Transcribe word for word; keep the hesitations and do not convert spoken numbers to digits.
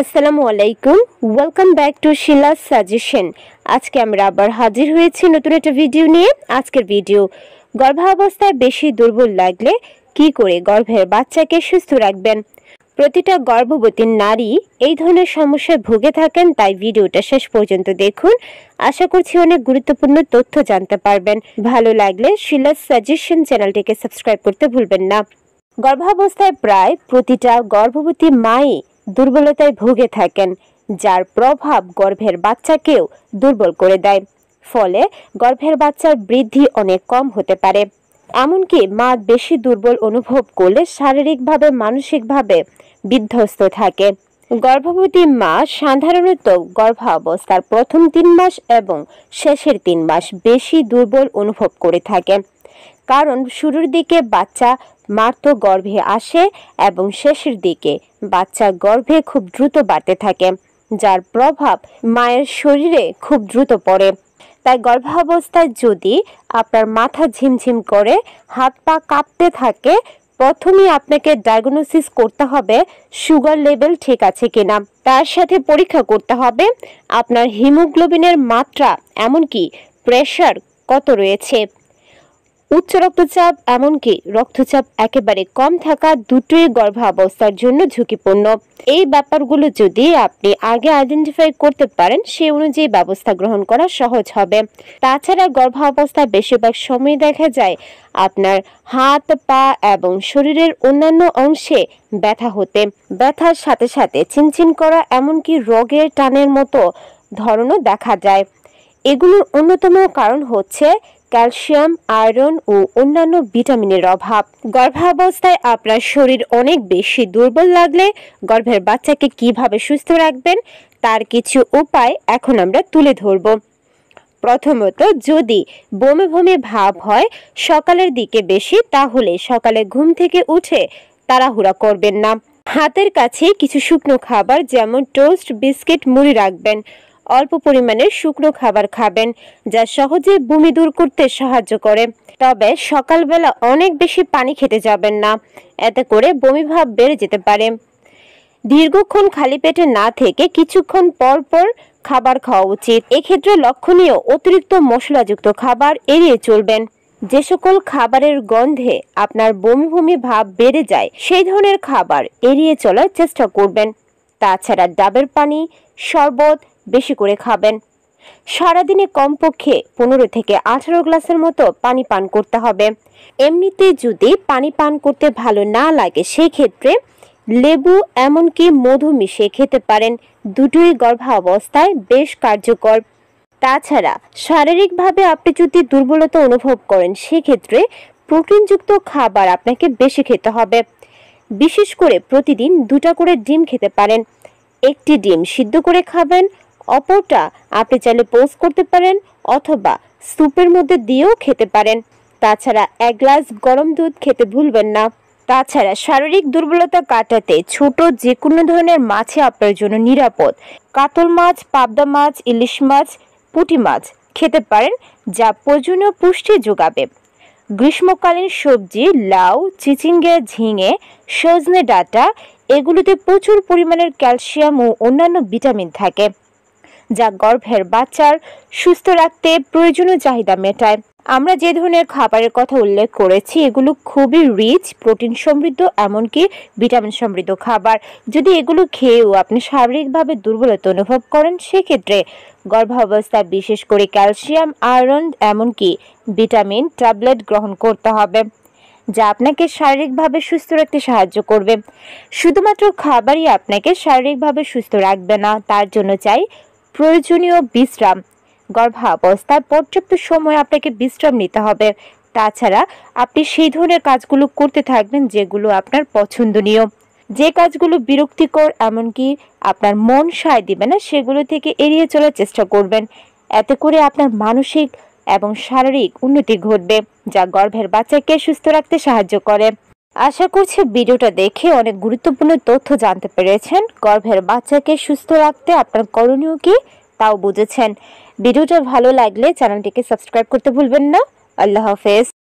Assalamualaikum, welcome back to Shila's Suggestion। आज के हमरा बर हाजिर हुए थे नतुन एक वीडियो निये। आज के वीडियो गर्भावस्थाय बेशी दुर्बल लागले की करे गर्भेर बाच्चाके सुस्थ राखबेन। प्रतिटा गर्भवती नारी एई धरनेर समस्याय भुगे थाकेन, ताई भिडियोटा शेष पर्यन्त देखुन। आशा करछि अनेक गुरुत्वपूर्ण तथ्य जानते पारबेन। भालो लागले Shila's Suggestion चैनलटिके सबस्क्राइब करते भुलबेन ना। गर्भावस्थाय प्राय प्रतिटा गर्भवती माई दुर्बलताय भुगे थाकेन, जार प्रभाव गर्भेर बाच्चाकेओ दुर्बल करे देय। फले गर्भेर बाच्चार बृद्धि अनेक कम होते पारे, एमनकि मा बेशी दुर्बल अनुभव करले शारीरिकभावे मानसिकभावे बिध्वस्त थाके। गर्भवती मा साधारणत गर्भावस्थार प्रथम तीन मास एबं शेषेर तीन मास बेशी दुर्बल अनुभव करे थाकेन, कारण शुरूर दिके बाच्चा मात्र गर्भे आसे एबं शेषेर दिके बाच्चा गर्भे खूब द्रुत बाड़ते थाके, जार प्रभाव मायेर शरीरे खूब द्रुत पड़े। ताई गर्भावस्थाय यदि आपनार माथा झिमझिम करे हाथ पा काँपते थाके, प्रथमेई आपनाके डायगनोसिस करते हबे शुगर लेवल ठीक आछे किना। तार साथे परीक्षा करते हबे आपनार हिमोग्लोबिनेर मात्रा एमनकि प्रेसार कत रयेछे। उच्च रक्तचाप एमनकि रक्तचाप एकेबारे कम थाका दुटोई गर्भावस्थार जन्य झुंकिपूर्ण। एई ब्यापारगुलो यदि आपनि आगे आइडेंटिफाई करते पारेन सेई अनुयायी व्यवस्था ग्रहण करा सहज हबे। ताछाड़ा गर्भावस्थाय बेशिरभाग समय देखा जाय आपनार हाथ पा एबं शरीरेर अन्यान्य अंशे व्यथा होते, व्यथार साथे साथे चिनचिन करा एमनकि रोगेर टानेर मतो धरणो देखा जाय। एगुलोर अन्यतम कारण हच्छे ক্যালসিয়াম, আয়রন ও অন্যান্য ভিটামিনের অভাব। গর্ভাবস্থায় আপনার শরীর অনেক বেশি দুর্বল লাগলে গর্ভের বাচ্চাকে কিভাবে সুস্থ রাখবেন তার কিছু উপায় এখন আমরা তুলে ধরব। প্রথমত, যদি বমি বমি ভাব হয় সকালের দিকে বেশি, তাহলে সকালে ঘুম থেকে উঠে তাড়াহুড়া করবেন না। হাতের কাছে কিছু শুকনো খাবার যেমন টোস্ট, বিস্কিট, মুড়ি রাখবেন। অল্প পরিমাণে শুকনো খাবার খাবেন যা সহজে বমি দূর করতে সাহায্য করে। তবে সকালবেলা অনেক বেশি পানি খেতে যাবেন না, এতে করে বমি ভাব বেড়ে যেতে পারে। দীর্ঘক্ষণ খালি পেটে না থেকে কিছুক্ষণ পর পর খাবার খাওয়া উচিত। এক্ষেত্রে লক্ষণীয় অতিরিক্ত মশলাযুক্ত খাবার এড়িয়ে চলবেন। যে সকল খাবারের গন্ধে আপনার বমি বমি ভাব বেড়ে যায় সেই ধরনের খাবার এড়িয়ে চলার চেষ্টা করবেন। তাছাড়া ডাবের পানি, শরবত বেশি করে খাবেন। সারাদিনে কমপক্ষে পনেরো থেকে আঠারো গ্লাসের মতো পানি পান করতে হবে। এমনিতে যদি পানি পান করতে ভালো না লাগে সেই ক্ষেত্রে লেবু এমনকি মধু মিশিয়ে খেতে পারেন, দুটোই গর্ভাবস্থায় বেশ কার্যকর। তাছাড়া শারীরিকভাবে আপনি যদি দুর্বলতা অনুভব করেন সেক্ষেত্রে প্রোটিনযুক্ত খাবার আপনাকে বেশি খেতে হবে। বিশেষ করে প্রতিদিন দুটা করে ডিম খেতে পারেন। একটি ডিম সিদ্ধ করে খাবেন, অপরটা আপনি চাইলে পোস্ট করতে পারেন অথবা স্যুপের মধ্যে দিয়েও খেতে পারেন। তাছাড়া এক গ্লাস গরম দুধ খেতে ভুলবেন না। তাছাড়া শারীরিক দুর্বলতা কাটাতে ছোট যে কোনো ধরনের মাছে আপনার জন্য নিরাপদ। কাতল মাছ, পাবদা মাছ, ইলিশ মাছ, পুঁটি মাছ খেতে পারেন যা প্রয়োজনীয় পুষ্টি যোগাবে। গ্রীষ্মকালীন সবজি লাউ, চিচিঙ্গে, ঝিঙে, সজনে ডাঁটা এগুলোতে প্রচুর পরিমাণের ক্যালসিয়াম ও অন্যান্য ভিটামিন থাকে যা গর্ভের বাচ্চার সুস্থ রাখতে প্রয়োজনীয় চাহিদা মেটায়। আমরা যে ধরনের খাবারের কথা উল্লেখ করেছি এগুলো খুবই রিচ, প্রোটিন সমৃদ্ধ এমনকি ভিটামিন সমৃদ্ধ খাবার। যদি এগুলো খেয়েও আপনি শারীরিকভাবে দুর্বলতা অনুভব করেন সেক্ষেত্রে গর্ভাবস্থায় বিশেষ করে ক্যালসিয়াম, আয়রন এমনকি ভিটামিন ট্যাবলেট গ্রহণ করতে হবে যা আপনাকে শারীরিকভাবে সুস্থ রাখতে সাহায্য করবে। শুধুমাত্র খাবারই আপনাকে শারীরিকভাবে সুস্থ রাখবে না, তার জন্য চাই প্রয়োজনীয় বিশ্রাম। গর্ভাবস্থায় পর্যাপ্ত সময় আপনাকে বিশ্রাম নিতে হবে। তাছাড়া আপনি সেই ধরনের কাজগুলো করতে থাকবেন যেগুলো আপনার পছন্দনীয়। যে কাজগুলো বিরক্তিকর এমনকি আপনার মন সায় দিবে না সেগুলো থেকে এড়িয়ে চলার চেষ্টা করবেন। এতে করে আপনার মানসিক এবং শারীরিক উন্নতি ঘটবে যা গর্ভের বাচ্চাকে সুস্থ রাখতে সাহায্য করে। আশা করছি ভিডিওটা দেখে অনেক গুরুত্বপূর্ণ তথ্য জানতে পেরেছেন। গর্ভের বাচ্চাকে সুস্থ রাখতে আপনার করণীয় কি তাও বুঝেছেন। ভিডিওটা ভালো লাগলে চ্যানেলটিকে সাবস্ক্রাইব করতে ভুলবেন না। আল্লাহ হাফেজ।